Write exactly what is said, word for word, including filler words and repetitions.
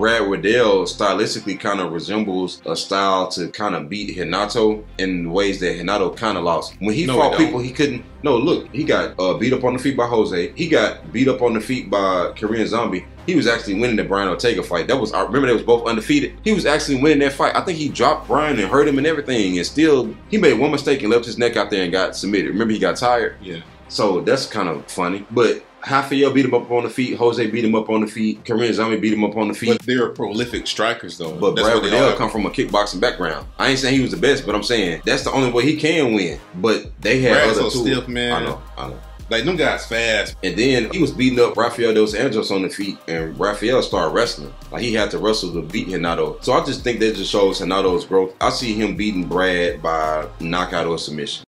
Brad Riddell stylistically kind of resembles a style to kind of beat Renato in ways that Renato kind of lost. When he no, fought he people, he couldn't. No, look, he got uh, beat up on the feet by Jose. He got beat up on the feet by Korean Zombie. He was actually winning the Brian Ortega fight. That was, I remember they was both undefeated. He was actually winning that fight. I think he dropped Brian and hurt him and everything, and still he made one mistake and left his neck out there and got submitted. Remember, he got tired? Yeah. So that's kind of funny. But Rafael beat him up on the feet. Jose beat him up on the feet. Korean Zombie beat him up on the feet. But they're prolific strikers, though. But that's Brad Riddell come from a kickboxing background. I ain't saying he was the best, but I'm saying that's the only way he can win. But they had Brad's other so tools. Stiff, man. I know. I know. Like, them guys fast. And then he was beating up Rafael Dos Anjos on the feet, and Rafael started wrestling. Like, he had to wrestle to beat Renato. So I just think that just shows Renato's growth. I see him beating Brad by knockout or submission.